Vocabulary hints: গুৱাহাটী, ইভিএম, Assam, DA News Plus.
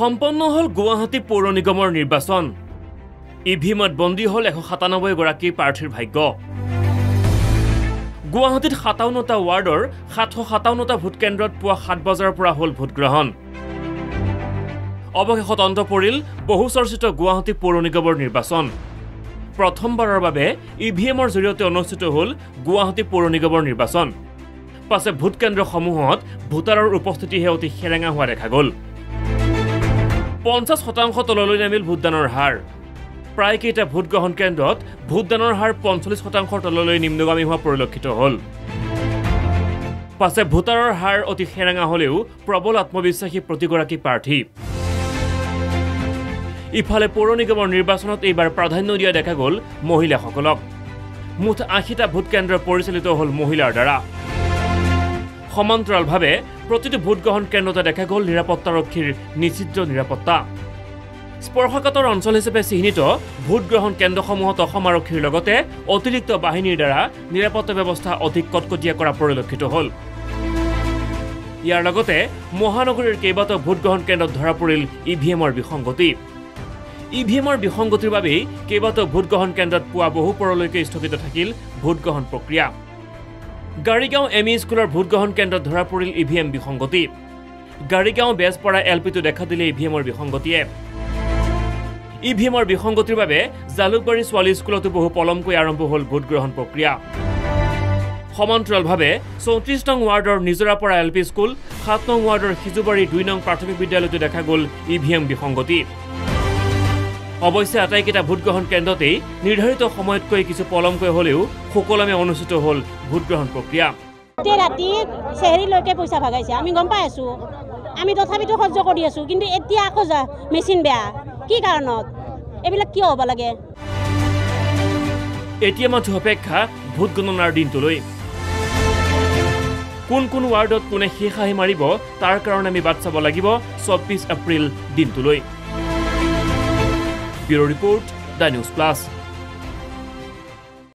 সম্পন্ন হল গুৱাহাটী পৌৰ নিগমৰ নিৰ্বাচন ইভিএমত বন্দী হল ১৯৭ গৰাকী প্ৰাৰ্থীৰ ভাগ্য গুৱাহাটীত ৫৭টা ৱাৰ্ডৰ ৭৫৭টা ভোট কেন্দ্ৰত পুৱা ৭ বজাৰ পৰা হল ভোট গ্ৰহণ অৱশেষত অন্ত পৰিল বহুচৰ্চিত গুৱাহাটী পৌৰ নিগমৰ নিৰ্বাচন প্ৰথমবাৰৰ বাবে ইভিএমৰ জৰিয়তে অনুষ্ঠিত হল গুৱাহাটী পৌৰ নিগমৰ নিৰ্বাচন পাছে ভোট কেন্দ্ৰসমূহত ভোটাৰৰ উপস্থিতিহে অতি খেৰেঙা হোৱা দেখা গ'ল ৫০% তললৈ নামিল ভোটদানৰ হাৰ প্ৰায় কেইটা ভোট গ্ৰহণ কেন্দ্ৰত ভোটদানৰ হাৰ ৪৫% তললৈ নিম্নগামী হোৱা পৰিলক্ষিত হল পাছে ভোটাৰৰ হাৰ অতি খেৰেঙা হলেও প্ৰবল আত্মবিশ্বাসী প্ৰতিগৰাকী প্ৰাৰ্থী ইফালে পৌৰ নিগমৰ নিৰ্বাচনত এইবাৰ প্ৰাধান্য দিয়া দেখা গ'ল মহিলাসকলক মুঠ ৮০টা ভোট কেন্দ্ৰ পৰিচালিত হল মহিলাৰ দ্বাৰা সমান্তৰালভাৱে প্ৰতিটো ভোট গ্ৰহণ কেন্দ্ৰতে দেখা গ'ল নিৰাপত্তাৰক্ষীৰ নিশ্চিত নিৰাপত্তা স্পৰ্শকাতৰ অঞ্চল হিচাপে চিহ্নিত ভোট গ্ৰহণ কেন্দ্ৰসমূহত অসম আৰক্ষীৰ লগতে অতিৰিক্ত বাহিনীৰ দ্বাৰা নিৰাপত্তা ব্যৱস্থা অধিক কটকটীয়া কৰা পৰিলক্ষিত হল ইয়াৰ লগতে মহানগৰীৰ কেইবাটাও ভোট গ্ৰহণ কেন্দ্ৰত ধৰা পৰিল ইভিএমৰ বিসংগতি ইভিএমৰ বিসংগতিৰ বাবে কেইবাটাও ভোট গ্ৰহণ কেন্দ্ৰত পুৱা বহু পৰলৈকে স্থগিত থাকিল ভোট গ্ৰহণ প্ৰক্ৰিয়া গাড়ীগাঁও এমই স্কুলৰ ভোট গ্ৰহণ কেন্দ্ৰত ধৰা পৰিল ইভিএম বিসংগতি গাড়ীগাঁও বেজপাৰা এলপিটো দেখা দিলে ইভিএমৰ বিসংগতিয়ে ইভিএমৰ বিসংগতিৰ বাবে জালুকবাৰী ছোৱালী স্কুলতো বহু পলমকৈ আৰম্ভ হল ভোট গ্ৰহণ প্ৰক্ৰিয়া সমান্তৰালভাৱে ৩৪ নং ৱাৰ্ডৰ নিজৰাপাৰা এলপি স্কুল ৭ নং ৱাৰ্ডৰ সিজুবাৰী ২ নং প্ৰাথমিক বিদ্যালয়তো দেখা গ'ল ইভিএম বিসংগতি অৱশ্যে আটাইকেইটা ভোট গ্ৰহণ কেন্দ্ৰতেই নিৰ্ধাৰিত সময়তকৈ কিছু পলমকৈ হলেও সকলোমে অনুষ্ঠিত হ'ল ভোট গ্ৰহণ প্ৰক্ৰিয়া ৰাতি চেহেৰিলৈকে পইচা ভাগাইছে আমি গম পাই আছো আমি তথাপিতো সহ্য কৰি আছো কিন্তু এতিয়া আকৌ মেচিন বেয়া কি কাৰণত এইবিলাক কিয় হ'ব লাগে এতিয়া মাত্ৰ অপেক্ষা ভোট গণনাৰ দিনটোলৈ কোন কোন ৱাৰ্ডত কোনে হিহাহি মাৰিব তাৰ কাৰণে আমি বাট চাব লাগিব ২৪ এপ্ৰিল দিনটোলৈ Bureau Report, DA News Plus.